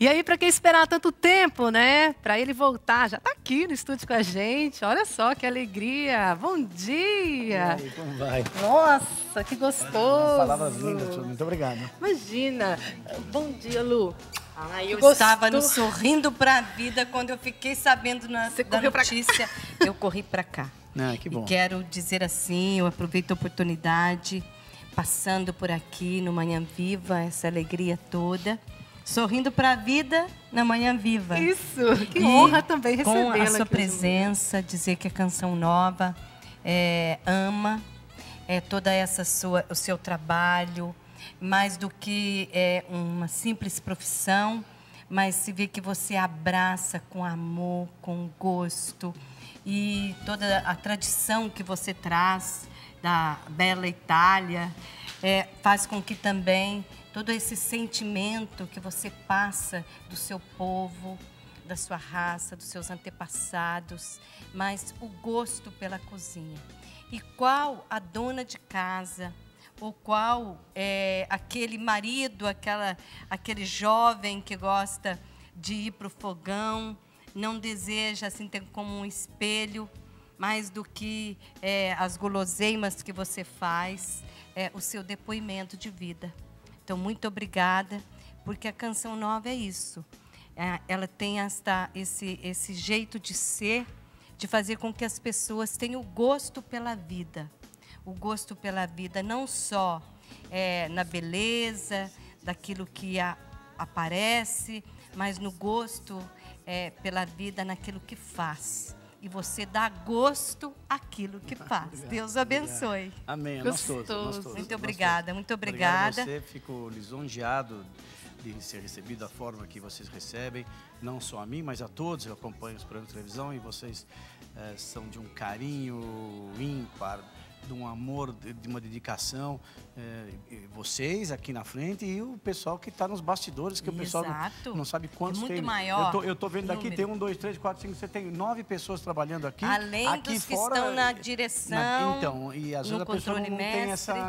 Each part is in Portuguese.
E aí, para quem esperar tanto tempo, né? Para ele voltar, já tá aqui no estúdio com a gente. Olha só que alegria. Bom dia. E aí, como vai? Nossa, que gostoso. Palavras lindas, tio. Muito obrigado. Imagina. Bom dia, Lu. Ah, eu estava no Sorrindo Pra Vida quando eu fiquei sabendo da notícia. Eu corri pra cá. Ah, que bom. E quero dizer assim, eu aproveito a oportunidade, passando por aqui no Manhã Viva, essa alegria toda. Sorrindo pra vida na Manhã Viva. Isso, que honra também recebê-la. Com a sua presença, dizer que a Canção Nova ama toda essa o seu trabalho, mais do que uma simples profissão, mas se vê que você abraça com amor, com gosto, e toda a tradição que você traz da bela Itália faz com que também todo esse sentimento que você passa do seu povo, da sua raça, dos seus antepassados, mas o gosto pela cozinha. E qual a dona de casa, ou qual aquele marido, aquele jovem que gosta de ir para o fogão, não deseja assim ter como um espelho, mais do que as guloseimas que você faz, o seu depoimento de vida. Então, muito obrigada, porque a Canção Nova é isso. Ela tem esse jeito de ser, de fazer com que as pessoas tenham gosto pela vida. O gosto pela vida não só na beleza, daquilo que aparece, mas no gosto pela vida, naquilo que faz. E você dá gosto àquilo que faz. Obrigado, Deus abençoe. Obrigado. Amém. Gostoso. Muito obrigada, muito obrigada. Obrigado a você, fico lisonjeado de ser recebido da forma que vocês recebem, não só a mim, mas a todos. Eu acompanho os programas de televisão e vocês são de um carinho ímpar, de um amor, de uma dedicação, vocês aqui na frente e o pessoal que está nos bastidores, que o pessoal não sabe quantos tem. É muito maior. Eu tô vendo aqui, tem 1, 2, 3, 4, 5, você tem 9 pessoas trabalhando aqui. Além dos que estão na direção, então, e às vezes a pessoa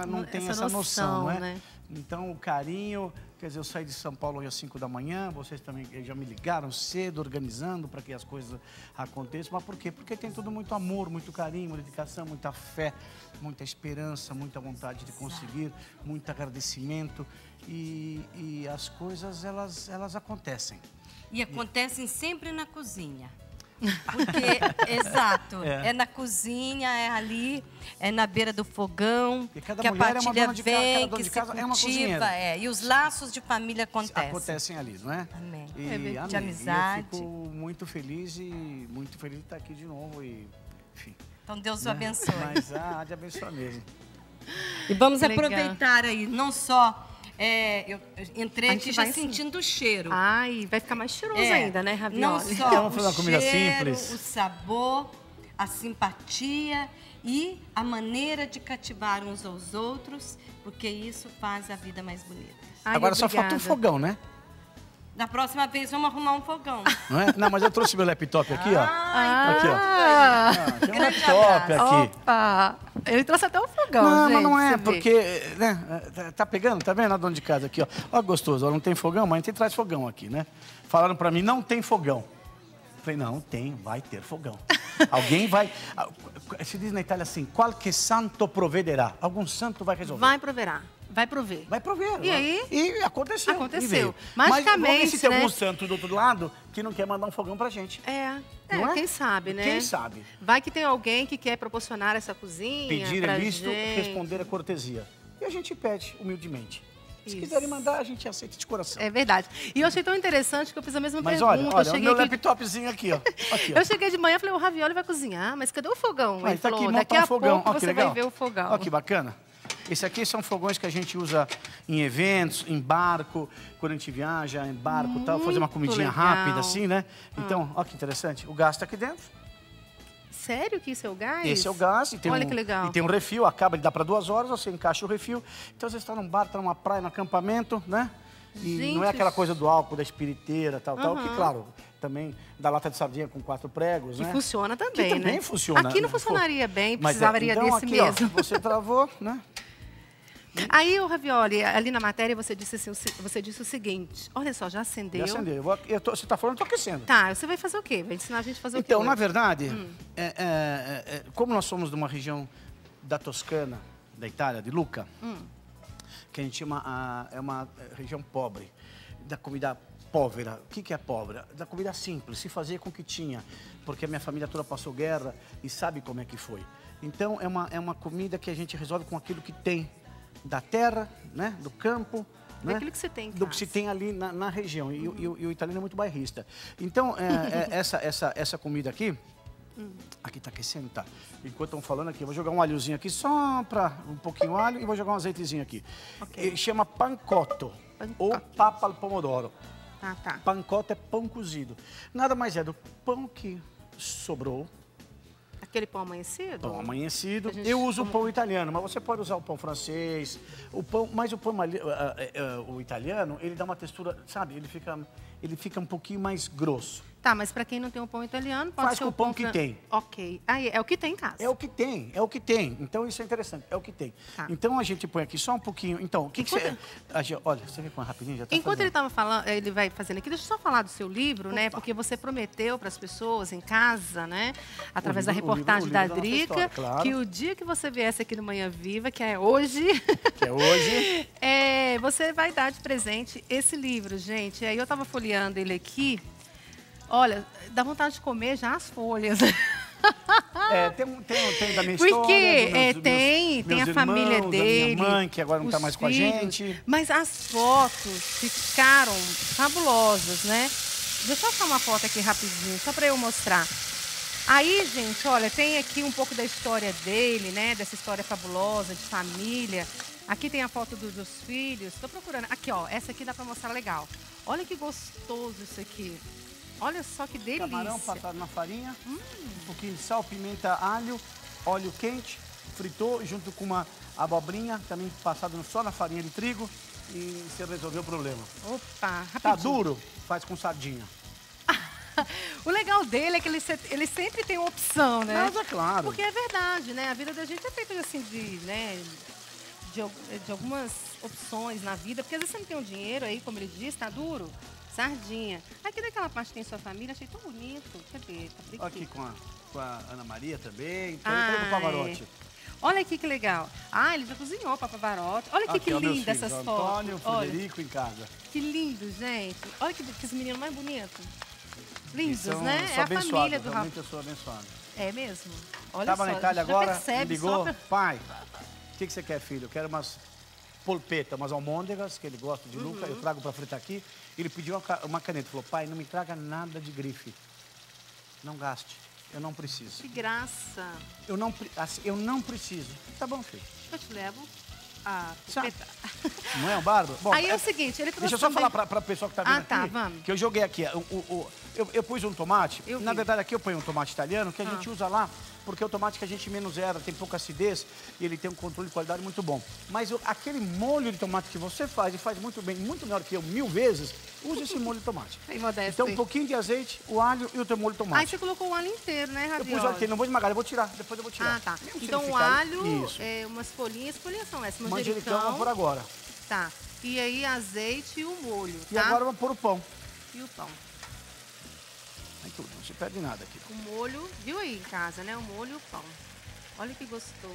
não tem essa noção, né? Então, o carinho, quer dizer, eu saí de São Paulo às 5 da manhã, vocês também já me ligaram cedo, organizando para que as coisas aconteçam. Mas por quê? Porque tem tudo muito amor, muito carinho, muita dedicação, muita fé, muita esperança, muita vontade de conseguir, muito agradecimento. E as coisas, elas acontecem. E acontecem sempre na cozinha. Porque, exato, é na cozinha, é ali, é na beira do fogão, que a partilha vem, que se cultiva, e os laços de família acontecem. Acontecem ali, não é? Amém. De amizade. E eu fico muito feliz de estar aqui de novo e, enfim. Então, Deus o abençoe. Mas há de abençoar mesmo. E vamos aproveitar aí, não só... eu entrei aqui já sentindo o cheiro. Ai, vai ficar mais cheiroso ainda, né, Ravioli? Não só vamos fazer uma comida simples. O sabor, a simpatia e a maneira de cativar uns aos outros, porque isso faz a vida mais bonita. Ai, agora só falta um fogão, né? Da próxima vez vamos arrumar um fogão. Não, não, mas eu trouxe meu laptop aqui, ó. Aqui, ó. Tem um laptop aqui. Opa. Ele trouxe até um fogão, não, gente. Mas não é, porque... Né, tá pegando, tá vendo? A dona de casa aqui, ó. Ó, gostoso, ó, não tem fogão, mas a gente traz fogão aqui, né? Falaram pra mim, não tem fogão. Eu falei, não, tem, vai ter fogão. Alguém vai... Se diz na Itália assim, qualche santo provvederá. Algum santo vai resolver. Vai proverá. Vai prover. Vai prover. E aí? E aconteceu. Aconteceu. Magicamente, mas se tem algum santo do outro lado que não quer mandar um fogão pra gente. É, quem sabe, né? Quem sabe. Vai que tem alguém que quer proporcionar essa cozinha pedir é visto, responder a cortesia. E a gente pede humildemente. Se quiserem mandar, a gente aceita de coração. É verdade. E eu achei tão interessante que eu fiz a mesma pergunta. Mas olha, o meu laptopzinho aqui, ó. Aqui, ó. Eu cheguei de manhã e falei, o Ravioli vai cozinhar, mas cadê o fogão? Ele falou, aqui, daqui a pouco você vai ver o fogão. Olha que bacana. Esse aqui são fogões que a gente usa em eventos, em barco, quando a gente viaja, em barco e tal, fazer uma comidinha rápida assim, né? Então, olha que interessante, o gás tá aqui dentro. Sério que isso é o gás? Esse é o gás. E tem olha que legal. E tem um refil, acaba de dar para 2 horas, você encaixa o refil. Então, você tá num bar, tá numa praia, num acampamento, né? E gente, não é aquela coisa do álcool, da espiriteira, tal, que, claro, também da lata de sardinha com 4 pregos, né? E funciona também, né? Também funciona. Aqui não funcionaria bem, precisaria desse mesmo. Ó, você travou, né? Aí, o Ravioli, ali na matéria você disse, assim, você disse o seguinte, olha só, já acendeu. Já acendeu. Você está falando, eu estou aquecendo. Tá, você vai fazer o quê? Vai ensinar a gente a fazer o quê? Então, na verdade, como nós somos de uma região da Toscana, da Itália, de Luca, que a gente chama, é uma região pobre, da comida pobre. O que, que é pobre? Da comida simples, se fazia com o que tinha, porque a minha família toda passou guerra e sabe como é que foi. Então, é uma comida que a gente resolve com aquilo que tem. Da terra, né? Do campo, né? Daquilo que se tem, do que se tem ali na região. E, e o italiano é muito bairrista. Então, essa comida aqui... Aqui tá aquecendo, tá? Enquanto estão falando aqui, eu vou jogar um alhozinho aqui, só para um pouquinho de alho, e vou jogar um azeitezinho aqui. Okay. Ele chama pancotto, ou papa al pomodoro. Ah, tá. Pancotto é pão cozido. Nada mais é do pão que sobrou. Aquele pão amanhecido? Pão amanhecido. Eu uso o pão italiano, mas você pode usar o pão francês. O pão, mas o pão o italiano, ele dá uma textura, sabe? Ele fica um pouquinho mais grosso. Tá, mas para quem não tem um pão italiano, pode ser o pão que tem. Ok. Aí, é o que tem em casa. É o que tem, é o que tem. Então, isso é interessante, é o que tem. Tá. Então, a gente põe aqui só um pouquinho. Então, o que você... Olha, você vem com rapidinho, já tá enquanto fazendo. Ele tava falando, ele vai fazendo aqui, deixa eu só falar do seu livro, né? Porque você prometeu para as pessoas em casa, né? Através da reportagem da Drica, claro, que o dia que você viesse aqui no Manhã Viva, que é hoje... Que é hoje. Você vai dar de presente esse livro, gente. Aí eu tava folheando ele aqui... Olha, dá vontade de comer já as folhas. É, tem da minha história. Porque tem a irmãos, família dele. Minha mãe, que agora não tá mais com a gente. Mas as fotos ficaram fabulosas, né? Deixa eu achar uma foto aqui rapidinho, só para eu mostrar. Aí, gente, olha, tem aqui um pouco da história dele, né? Dessa história fabulosa de família. Aqui tem a foto dos filhos. Tô procurando. Aqui, ó, essa aqui dá para mostrar legal. Olha que gostoso isso aqui. Olha só que delícia. Camarão passado na farinha, um pouquinho de sal, pimenta, alho, óleo quente, fritou junto com uma abobrinha, também passado só na farinha de trigo e você resolveu o problema. Opa, rapidinho. Tá duro? Faz com sardinha. O legal dele é que ele sempre tem uma opção, né? Mas é claro. Porque é verdade, né? A vida da gente é feita assim de algumas opções na vida, porque às vezes você não tem um dinheiro aí, como ele diz, tá duro. Sardinha. Aqui naquela parte que tem sua família, achei tão bonito. Cadê? Tá aqui com a Ana Maria também. Então, tem o Pavarotti. Olha aqui que legal. Ah, ele já cozinhou para Pavarotti. Olha aqui, que linda essas fotos. Antônio, Frederico em casa. Que lindo, gente. Olha que esse menino mais bonito. Lindos, né? É a família do Rafa. Eu sou abençoado. É mesmo? Olha só. Estava na Itália agora, me ligou. Pai, o que você quer, filho? Eu quero umas... polpeta, umas almôndegas, que ele gosta de Luca, eu trago para fritar aqui. Ele pediu uma caneta, falou, pai, não me traga nada de grife. Não gaste, eu não preciso. Que graça. Eu não preciso. Tá bom, filho. Eu te levo a polpeta. Não é um bárbaro? Bom, aí é o seguinte, ele trouxe... Deixa eu só falar para o pessoal que tá vendo aqui. Ah, tá, vamos. Que eu joguei aqui, eu pus um tomate, na verdade aqui eu ponho um tomate italiano, que a gente usa lá, porque é o tomate que a gente menos era, tem pouca acidez e ele tem um controle de qualidade muito bom. Mas aquele molho de tomate que você faz, e faz muito bem, muito melhor que eu, 1000 vezes, usa esse molho de tomate. Então, um pouquinho de azeite, o alho e o teu molho de tomate. Aí você colocou o alho inteiro, né, Ravioli? Eu pus o alho inteiro, não vou esmagar, eu vou tirar, depois eu vou tirar. Ah, tá. Então, o alho, umas folhinhas, folhinhas são essas, manjericão. Manjericão, por agora. Tá. E aí, azeite e o molho, tá? E agora eu vou pôr o pão. E o pão. Tudo, não se perde nada aqui. O molho, viu aí em casa, né? O molho e o pão. Olha que gostoso.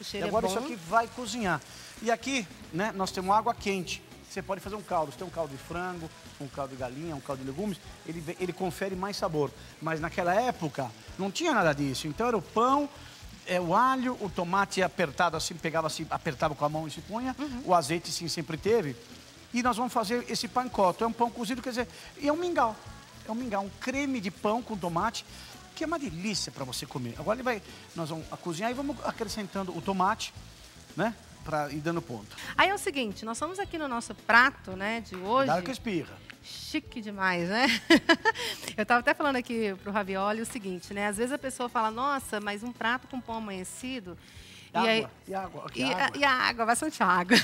O cheiro é bom. E agora isso aqui vai cozinhar. E aqui, né, nós temos água quente. Você pode fazer um caldo. Você tem um caldo de frango, um caldo de galinha, um caldo de legumes. Ele confere mais sabor. Mas naquela época, não tinha nada disso. Então era o pão, o alho, o tomate apertado assim, pegava assim, apertava com a mão e se punha. O azeite, sim, sempre teve. E nós vamos fazer esse pancotto. É um pão cozido, quer dizer, e é um mingau. É um mingau, um creme de pão com tomate, que é uma delícia para você comer. Agora nós vamos cozinhar e vamos acrescentando o tomate, né, para ir dando ponto. Aí é o seguinte, nós estamos aqui no nosso prato, né, de hoje. Cuidado que espirra. Chique demais, né? Eu estava até falando aqui pro Ravioli o seguinte, né, às vezes a pessoa fala, nossa, mas um prato com pão amanhecido... E a água, bastante água.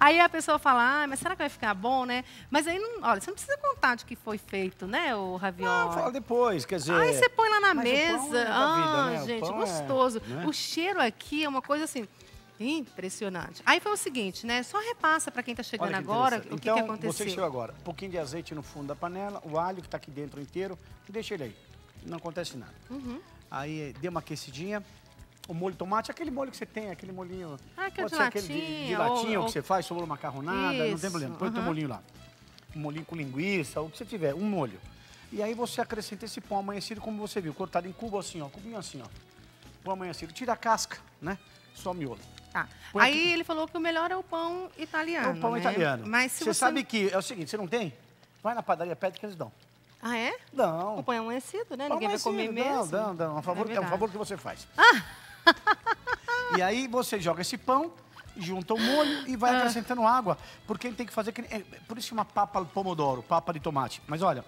Aí a pessoa fala, ah, mas será que vai ficar bom, né? Mas aí, olha, você não precisa contar de que foi feito, né, o Ravioli? Não, fala depois, quer dizer... Aí você põe lá na mesa, o pão é da vida, né? Gente, gostoso. É, né? O cheiro aqui é uma coisa assim... Impressionante. Aí foi o seguinte, né? Só repassa para quem está chegando agora o que aconteceu. Então, você que chegou agora, um pouquinho de azeite no fundo da panela, o alho que está aqui dentro inteiro, deixa ele aí. Não acontece nada. Uhum. Aí, deu uma aquecidinha. O molho de tomate, aquele molho que você tem, aquele molhinho... Ah, que pode ser aquele de latinha ou... que você faz, sobrou macarronada, isso, não tem problema. Põe o teu molhinho lá. Um molhinho com linguiça, o que você tiver, um molho. E aí você acrescenta esse pão amanhecido, como você viu, cortado em cubo assim, ó, cubinho assim, ó. Pão amanhecido, tira a casca, né? Só miolo. Tá. Aí ele falou que o melhor é o pão italiano, é o pão, né? Italiano. Mas se você sabe que é o seguinte, você não tem? Vai na padaria, pede que eles dão. Ah, é? Não. O pão é amanhecido, né? Pão ninguém amanhecido, vai comer mesmo. Não, não, não. É um favor que você faz. Ah. E aí você joga esse pão, junta o molho e vai acrescentando água. Porque ele tem que fazer... Que... Por isso chama papa al pomodoro, papa de tomate. Mas olha,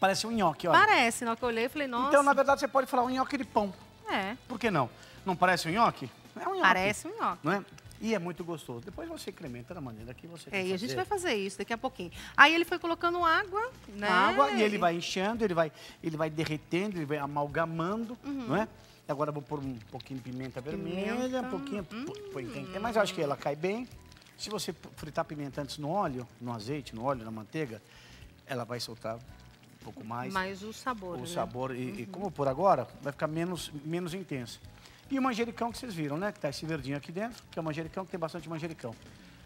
parece um nhoque, olha. Parece, na hora que eu olhei, eu falei, nossa... Então, na verdade, você pode falar um nhoque de pão. É. Por que não? Não parece um nhoque? É um nhoque. Parece um nhoque. Não é? E é muito gostoso. Depois você incrementa da maneira que você quer. É, e a gente vai fazer isso daqui a pouquinho. Aí ele foi colocando água, né? Água, e ele vai enchendo, ele vai derretendo, ele vai amalgamando, não é? Agora eu vou pôr um pouquinho de pimenta vermelha, um pouquinho... Mas eu acho que ela cai bem. Se você fritar pimenta antes no óleo, no azeite, no óleo, na manteiga, ela vai soltar um pouco mais. Mais o sabor, né? O sabor. E como eu pôr agora, vai ficar menos intenso. E o manjericão que vocês viram, né? Que tá esse verdinho aqui dentro, que é o manjericão, que tem bastante manjericão.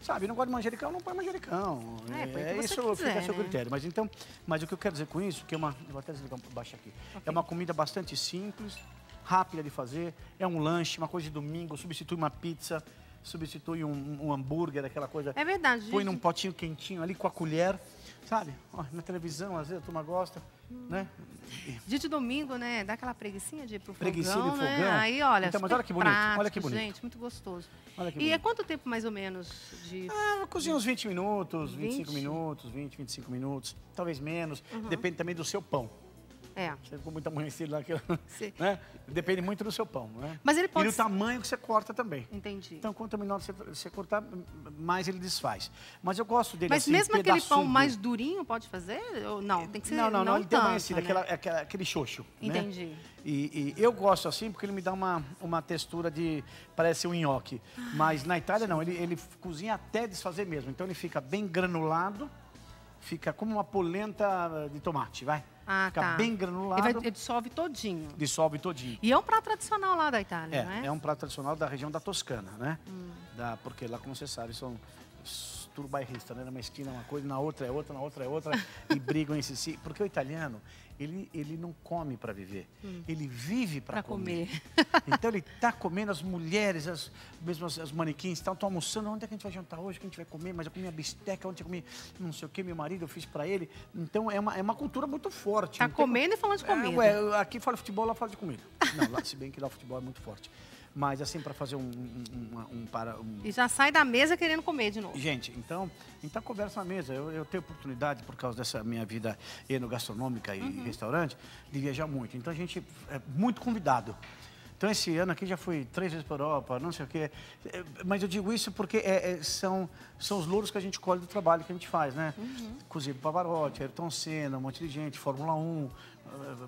Sabe, não gosta de manjericão, não põe manjericão. É isso, quiser, fica a seu critério. Mas então, mas o que eu quero dizer com isso, que é uma... Vou até desligar pra baixo aqui. Okay. É uma comida bastante simples, rápida de fazer, é um lanche, uma coisa de domingo, substitui uma pizza, substitui um hambúrguer, aquela coisa. É verdade, gente. Põe num potinho quentinho ali com a colher, sabe? Ó, na televisão, às vezes a turma gosta, né? Dia de domingo, né? Dá aquela preguicinha de ir pro fogão, né? Aí, olha, então, mas olha que bonito, prático, olha que bonito. Gente, muito gostoso. Olha que bonito. E é quanto tempo, mais ou menos, de... Ah, cozinha uns 20 minutos, 25 minutos, 20, 25 minutos, talvez menos. Depende também do seu pão. É. Você ficou muito amanhecido lá, né? Depende muito do seu pão, né? Mas ele pode... E do tamanho que você corta também. Entendi. Então, quanto menor você cortar, mais ele desfaz. Mas eu gosto dele assim, pedaçudo. Mas mesmo aquele pão mais durinho pode fazer? Ou não, tem que ser... Não, não, não. Ele tem amanhecido, aquele xoxo. Entendi. Né? E eu gosto assim porque ele me dá uma textura de... Parece um nhoque. Mas na Itália, não. Ele cozinha até desfazer mesmo. Então, ele fica bem granulado. Fica como uma polenta de tomate, vai. Fica bem granulado. Ele dissolve todinho. Dissolve todinho. E é um prato tradicional lá da Itália, não é? É um prato tradicional da região da Toscana, né? Porque lá, como você sabe, são tudo bairrista, né? Numa esquina é uma coisa, na outra é outra, na outra é outra. E brigam em si. Porque o italiano, ele não come para viver. Ele vive para comer. Então ele tá comendo as mulheres, as manequins, estão almoçando. Onde é que a gente vai jantar hoje? O que a gente vai comer? Mas eu comi a bisteca, ontem eu comi não sei o que, meu marido, eu fiz para ele. Então é uma cultura muito forte. Tá comendo e falando de comida. Ué, aqui fala de futebol, lá fala de comida. Não, lá, se bem que lá o futebol é muito forte. Mas assim, para fazer E já sai da mesa querendo comer de novo. Gente, então conversa na mesa. Eu tenho oportunidade, por causa dessa minha vida enogastronômica e restaurante, de viajar muito. Então a gente é muito convidado. Então esse ano aqui já fui 3 vezes para a Europa, não sei o quê. Mas eu digo isso porque são os louros que a gente colhe do trabalho que a gente faz, né? Inclusive Pavarotti, Ayrton Senna, um monte de gente, Fórmula 1,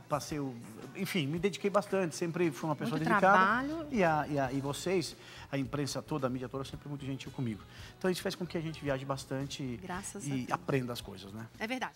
passeio... Enfim, me dediquei bastante, sempre fui uma pessoa muito dedicada. Trabalho. E vocês, a imprensa toda, a mídia toda, sempre muito gentil comigo. Então isso faz com que a gente viaje bastante. Graças a Deus. E aprenda as coisas, né? É verdade.